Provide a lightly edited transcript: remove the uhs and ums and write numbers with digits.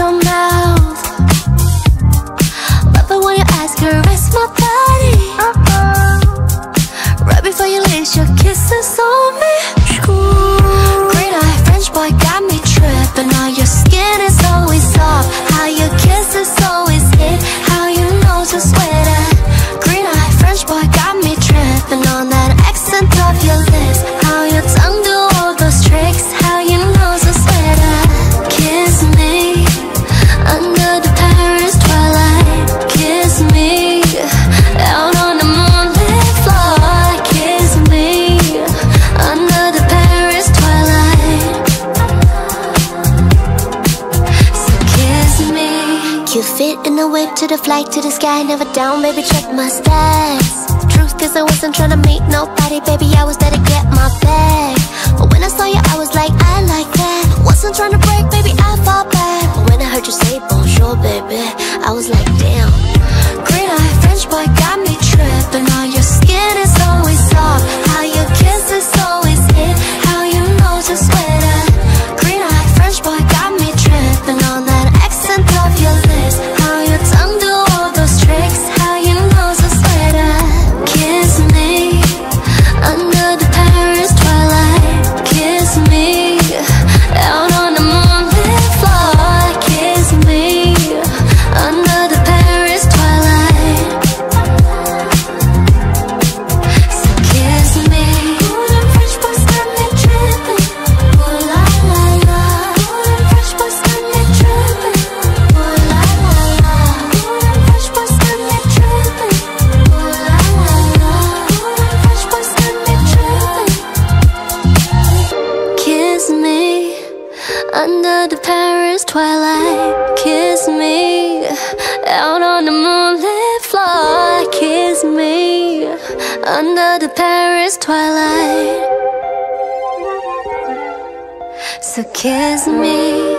your mouth. Love it when you ask, caress my body. Right before you lace your kisses on me. Green eyed French boy got me tripping. All your skin is always soft. How your kisses always hit. How your nose is sweating. Green eyed French boy got me tripping on that accent of your lips. How your tongue do all those tricks. How your nose is sweating. Kiss me under the Paris twilight. Kiss me out on the moonlit floor. Kiss me under the Paris twilight. So kiss me. You fit in the whip to the flight to the sky. Never down, baby, check my stats. Truth is I wasn't trying to meet nobody, baby, I was there to get my bag. But when I saw you, I was like, I like that. Wasn't trying to break, baby, I fall back. But when I heard you say bonjour, baby, I was like, damn. Green eyed French boy got me tripping. All your skin is always soft. How your kisses always hit. How your nose is sweating. Green eyed French boy got me tripping on that accent of your lips. How your tongue do all those tricks. How your nose is sweating. Kiss me under the Paris twilight. Kiss me out on the moonlit floor. Kiss me under the Paris twilight. So kiss me. Golden French boys got me tripping. Oh la la la. Golden French boys got me tripping. Oh la la la. Golden French boys got me tripping. Oh la la la. Golden French boys got me tripping. Kiss me under the Paris twilight. Kiss me out on the moonlit floor. Kiss me under the Paris twilight. So kiss me.